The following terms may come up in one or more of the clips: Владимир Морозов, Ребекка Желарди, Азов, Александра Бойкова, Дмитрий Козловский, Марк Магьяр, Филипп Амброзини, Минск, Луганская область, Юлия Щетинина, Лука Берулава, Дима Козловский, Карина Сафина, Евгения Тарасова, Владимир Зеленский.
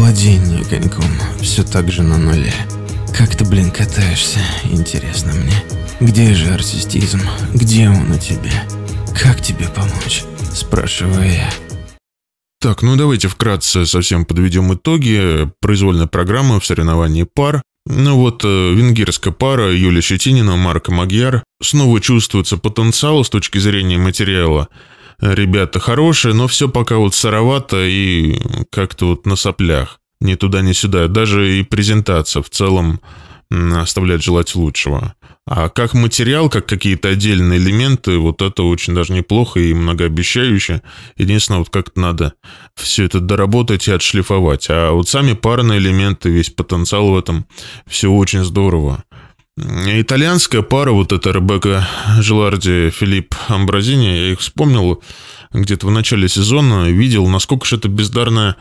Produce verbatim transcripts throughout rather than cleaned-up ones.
владение коньком все так же на нуле. Как ты, блин, катаешься, интересно мне. Где же артистизм? Где он у тебя? Как тебе помочь? Спрашиваю я. Так, ну давайте вкратце совсем подведем итоги. Произвольная программа в соревновании пар. Ну вот, венгерская пара Юлия Щетинина, Марк Магьяр. Снова чувствуется потенциал с точки зрения материала. Ребята хорошие, но все пока вот сыровато и как-то вот на соплях. Ни туда, ни сюда. Даже и презентация в целом оставляет желать лучшего. А как материал, как какие-то отдельные элементы, вот это очень даже неплохо и многообещающе. Единственное, вот как-то надо все это доработать и отшлифовать. А вот сами парные элементы, весь потенциал в этом, все очень здорово. Итальянская пара, вот эта Ребекка Желарди, Филипп Амброзини, я их вспомнил где-то в начале сезона, видел, насколько же это бездарная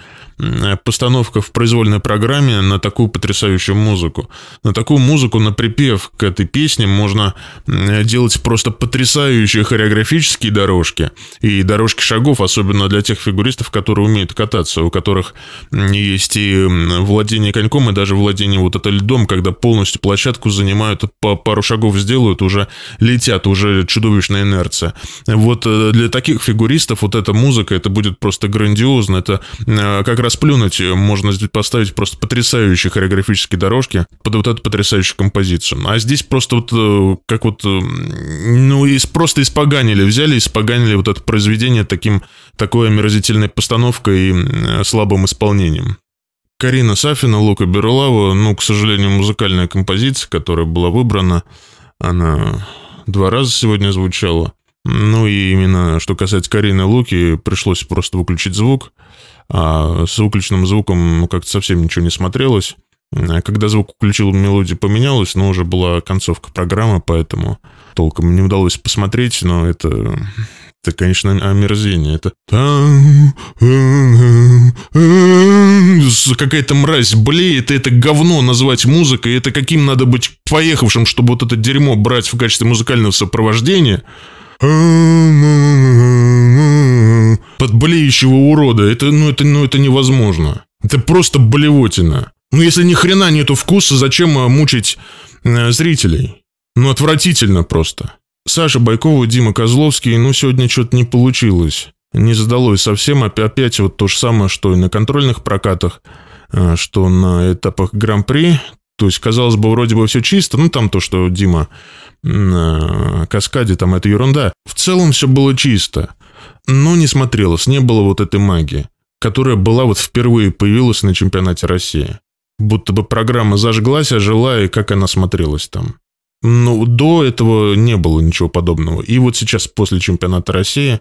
постановка в произвольной программе на такую потрясающую музыку. На такую музыку, на припев к этой песне можно делать просто потрясающие хореографические дорожки и дорожки шагов, особенно для тех фигуристов, которые умеют кататься, у которых есть и владение коньком, и даже владение вот это льдом, когда полностью площадку занимают, по пару шагов сделают, уже летят, уже чудовищная инерция. Вот для таких фигуристов вот эта музыка, это будет просто грандиозно, это как раз расплюнуть, можно здесь поставить просто потрясающие хореографические дорожки под вот эту потрясающую композицию. А здесь просто вот как вот, ну, из, просто испоганили, взяли, испоганили вот это произведение таким, такой омерзительной постановкой и слабым исполнением. Карина Сафина, Лука Берулава, ну, к сожалению, музыкальная композиция, которая была выбрана, она два раза сегодня звучала. Ну и именно, что касается Карины и Луки, пришлось просто выключить звук. А с выключенным звуком ну, как-то совсем ничего не смотрелось. Когда звук включил, мелодия поменялась, но уже была концовка программы, поэтому толком не удалось посмотреть, но это, это конечно, омерзение. Это какая-то мразь блеет, и это говно назвать музыкой, это каким надо быть поехавшим, чтобы вот это дерьмо брать в качестве музыкального сопровождения. Подблеющего урода. Это, ну, это, ну, это невозможно. Это просто блевотина. Ну, если ни хрена нету вкуса, зачем мучить э, зрителей? Ну, отвратительно просто. Саша Бойкова, Дима Козловский, ну, сегодня что-то не получилось. Не задалось совсем. Опять вот то же самое, что и на контрольных прокатах, э, что на этапах Гран-при. То есть, казалось бы, вроде бы все чисто. Ну, там то, что Дима на каскаде, там это ерунда. В целом все было чисто. Но не смотрелось. Не было вот этой магии, которая была вот впервые появилась на чемпионате России. Будто бы программа зажглась, ожила, и как она смотрелась там. Но до этого не было ничего подобного. И вот сейчас, после чемпионата России,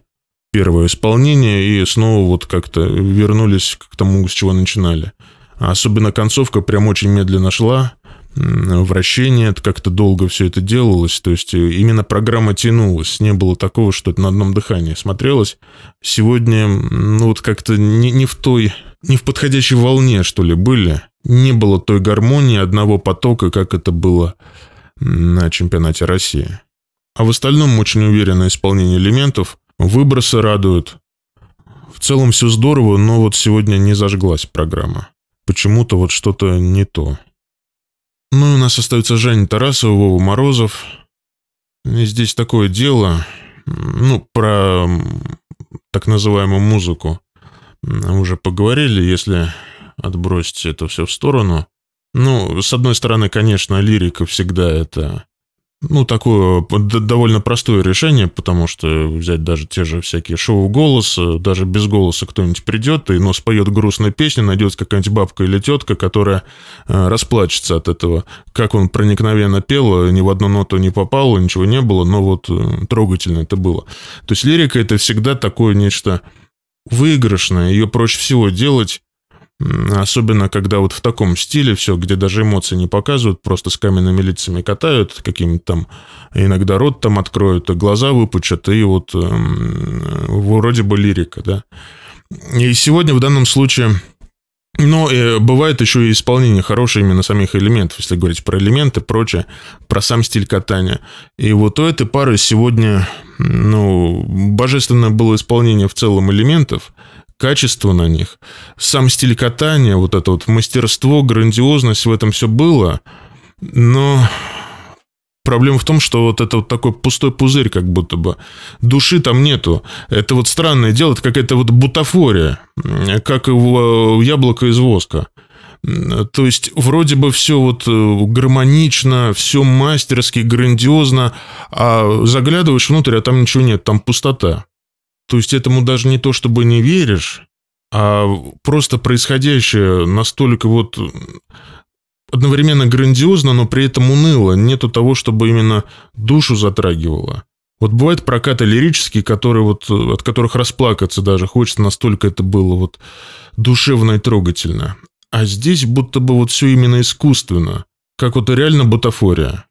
первое исполнение, и снова вот как-то вернулись к тому, с чего начинали. Особенно концовка прям очень медленно шла, вращение, как-то долго все это делалось, то есть именно программа тянулась, не было такого, что это на одном дыхании смотрелось. Сегодня, ну вот как-то не, не в той, не в подходящей волне, что ли, были, не было той гармонии одного потока, как это было на чемпионате России. А в остальном очень уверенное исполнение элементов, выбросы радуют. В целом все здорово, но вот сегодня не зажглась программа. Почему-то вот что-то не то. Ну и у нас остается Женя Тарасова, Вова Морозов. И здесь такое дело, ну, про так называемую музыку уже поговорили, если отбросить это все в сторону. Ну, с одной стороны, конечно, лирика всегда это, ну, такое довольно простое решение, потому что взять даже те же всякие шоу «Голос», даже без голоса кто-нибудь придет, и, но споет грустную песню, найдется какая-нибудь бабка или тетка, которая расплачется от этого. Как он проникновенно пел, ни в одну ноту не попало, ничего не было, но вот трогательно это было. То есть лирика – это всегда такое нечто выигрышное, ее проще всего делать. Особенно, когда вот в таком стиле все, где даже эмоции не показывают, просто с каменными лицами катают, каким-то там, иногда рот там откроют, глаза выпучат, и вот э, вроде бы лирика, да. И сегодня в данном случае, но э, бывает еще и исполнение хорошее именно самих элементов, если говорить про элементы, прочее, про сам стиль катания. И вот у этой пары сегодня, ну, божественное было исполнение в целом элементов, качество на них, сам стиль катания, вот это вот мастерство, грандиозность, в этом все было, но проблема в том, что вот это вот такой пустой пузырь, как будто бы. Души там нету. Это вот странное дело, это какая-то вот бутафория, как яблоко из воска. То есть, вроде бы все вот гармонично, все мастерски, грандиозно, а заглядываешь внутрь, а там ничего нет, там пустота. То есть, этому даже не то, чтобы не веришь, а просто происходящее настолько вот одновременно грандиозно, но при этом уныло. Нету того, чтобы именно душу затрагивало. Вот бывают прокаты лирические, которые вот, от которых расплакаться даже хочется, настолько это было вот душевно и трогательно. А здесь будто бы вот все именно искусственно, как вот реально бутафория.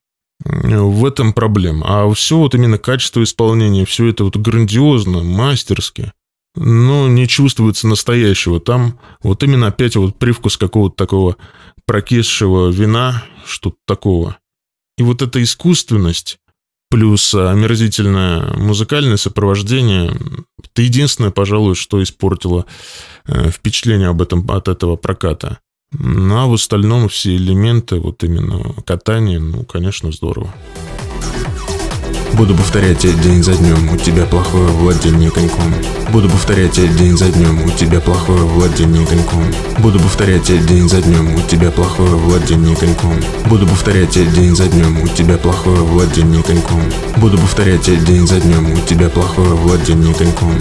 В этом проблема. А все вот именно качество исполнения, все это вот грандиозно, мастерски, но не чувствуется настоящего. Там вот именно опять вот привкус какого-то такого прокисшего вина, что-то такого. И вот эта искусственность плюс омерзительное музыкальное сопровождение – это единственное, пожалуй, что испортило впечатление об этом, от этого проката. Ну, а в остальном все элементы, вот именно катание, ну, конечно, здорово. Буду повторять день за днем, у тебя плохое владение коньком. Буду повторять день за днем, у тебя плохое владение коньком. Буду повторять день за днем, у тебя плохое владение коньком. Буду повторять день за днем, у тебя плохое владение коньком. Буду повторять день за днем, у тебя плохое владение коньком.